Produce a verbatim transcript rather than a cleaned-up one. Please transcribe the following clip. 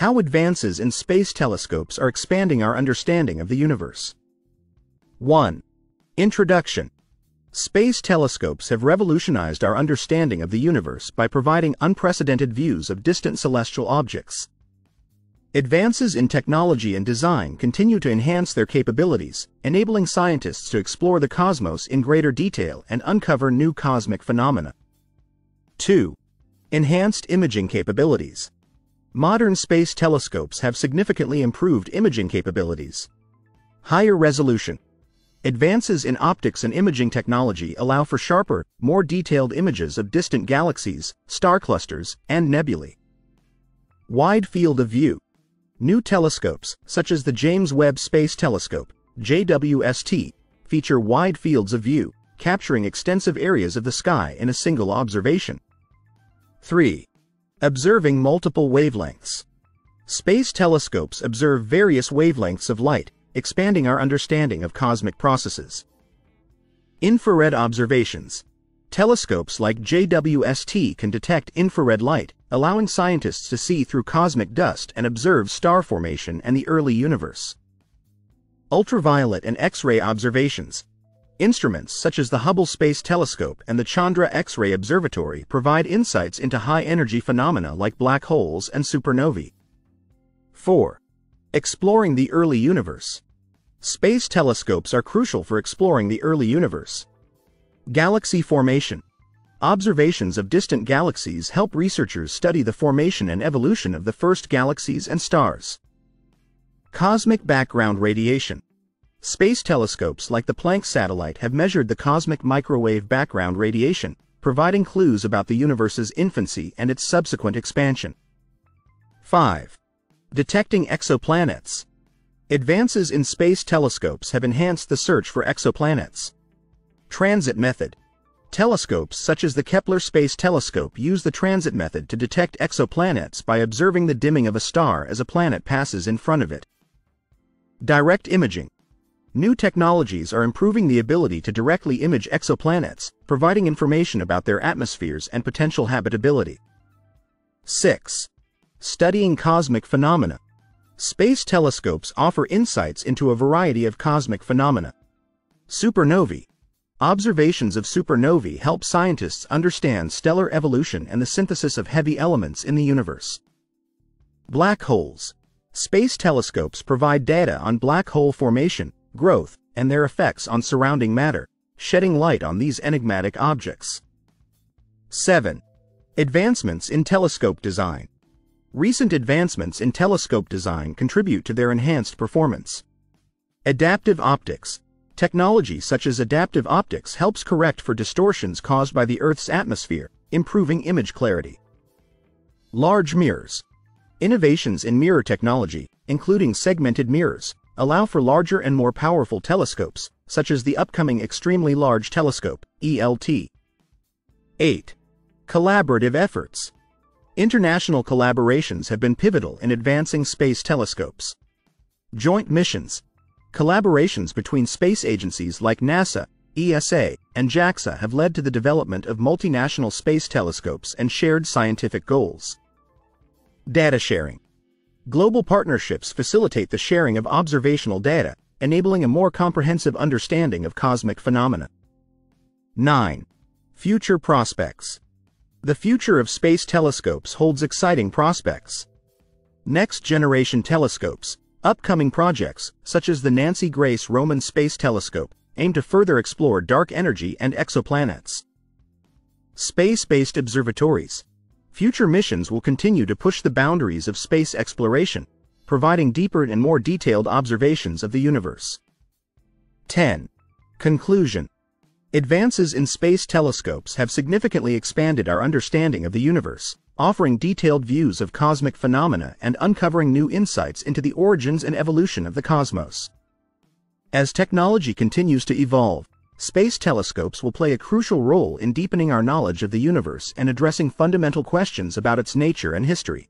How advances in space telescopes are expanding our understanding of the universe. one. Introduction. Space telescopes have revolutionized our understanding of the universe by providing unprecedented views of distant celestial objects. Advances in technology and design continue to enhance their capabilities, enabling scientists to explore the cosmos in greater detail and uncover new cosmic phenomena. two. Enhanced imaging capabilities. Modern space telescopes have significantly improved imaging capabilities. Higher resolution. Advances in optics and imaging technology allow for sharper, more detailed images of distant galaxies, star clusters, and nebulae. Wide field of view. New telescopes, such as the James Webb Space Telescope, J W S T, feature wide fields of view, capturing extensive areas of the sky in a single observation. three. Observing multiple wavelengths. Space telescopes observe various wavelengths of light, expanding our understanding of cosmic processes. Infrared observations. Telescopes like J W S T can detect infrared light, allowing scientists to see through cosmic dust and observe star formation and the early universe. Ultraviolet and X-ray observations. Instruments such as the Hubble Space Telescope and the Chandra X-ray Observatory provide insights into high-energy phenomena like black holes and supernovae. four. Exploring the early universe. Space telescopes are crucial for exploring the early universe. Galaxy formation. Observations of distant galaxies help researchers study the formation and evolution of the first galaxies and stars. Cosmic background radiation. Space telescopes like the Planck satellite have measured the cosmic microwave background radiation, providing clues about the universe's infancy and its subsequent expansion. five. Detecting exoplanets. Advances in space telescopes have enhanced the search for exoplanets. Transit method. Telescopes such as the Kepler Space Telescope use the transit method to detect exoplanets by observing the dimming of a star as a planet passes in front of it. Direct imaging. New technologies are improving the ability to directly image exoplanets, providing information about their atmospheres and potential habitability. six. Studying cosmic phenomena. Space telescopes offer insights into a variety of cosmic phenomena. Supernovae. Observations of supernovae help scientists understand stellar evolution and the synthesis of heavy elements in the universe. Black holes. Space telescopes provide data on black hole formation, growth, and their effects on surrounding matter, shedding light on these enigmatic objects. seven. Advancements in telescope design. Recent advancements in telescope design contribute to their enhanced performance. Adaptive optics. Technology such as adaptive optics helps correct for distortions caused by the Earth's atmosphere, improving image clarity. Large mirrors. Innovations in mirror technology, including segmented mirrors, allow for larger and more powerful telescopes, such as the upcoming Extremely Large Telescope, E L T. eight. Collaborative efforts. International collaborations have been pivotal in advancing space telescopes. Joint missions. Collaborations between space agencies like NASA, E S A, and JAXA have led to the development of multinational space telescopes and shared scientific goals. Data sharing. Global partnerships facilitate the sharing of observational data, enabling a more comprehensive understanding of cosmic phenomena. nine. Future prospects. The future of space telescopes holds exciting prospects. Next-generation telescopes. Upcoming projects, such as the Nancy Grace Roman Space Telescope, aim to further explore dark energy and exoplanets. Space-based observatories. Future missions will continue to push the boundaries of space exploration, providing deeper and more detailed observations of the universe. ten. Conclusion. Advances in space telescopes have significantly expanded our understanding of the universe, offering detailed views of cosmic phenomena and uncovering new insights into the origins and evolution of the cosmos. As technology continues to evolve, space telescopes will play a crucial role in deepening our knowledge of the universe and addressing fundamental questions about its nature and history.